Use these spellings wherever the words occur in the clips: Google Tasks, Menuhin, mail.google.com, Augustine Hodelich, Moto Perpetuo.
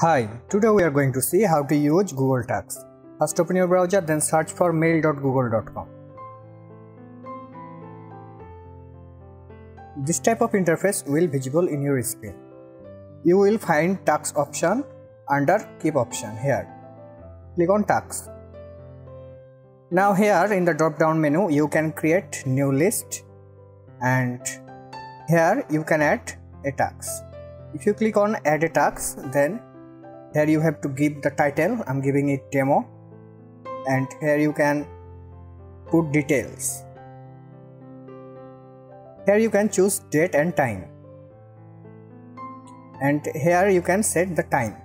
Hi, today we are going to see how to use Google Tasks. First open your browser, then search for mail.google.com. This type of interface will visible in your screen. You will find Tasks option under Keep option here. Click on Tasks. Now here in the drop down menu you can create new list and here you can add a task. If you click on add a task, then here you have to give the title. I'm giving it demo, and here you can put details. Here you can choose date and time, and here you can set the time,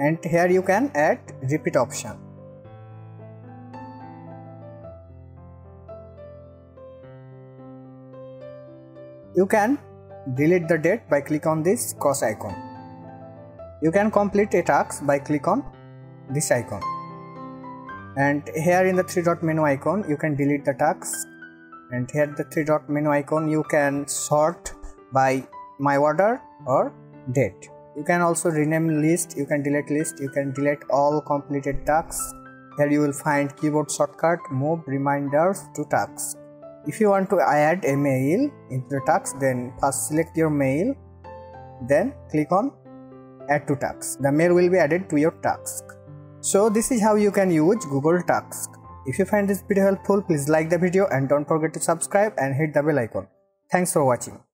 and here you can add repeat option. You can delete the date by click on this cross icon. You can complete a task by click on this icon, and here in the three dot menu icon you can delete the task, and here the three dot menu icon you can sort by my order or date. You can also rename list, you can delete list, you can delete all completed tasks. Here you will find keyboard shortcut, move, reminders to tasks. If you want to add a mail into the task, then first select your mail, then click on add to task. The mail will be added to your task. So this is how you can use Google Tasks. If you find this video helpful, please like the video and don't forget to subscribe and hit the bell icon. Thanks for watching.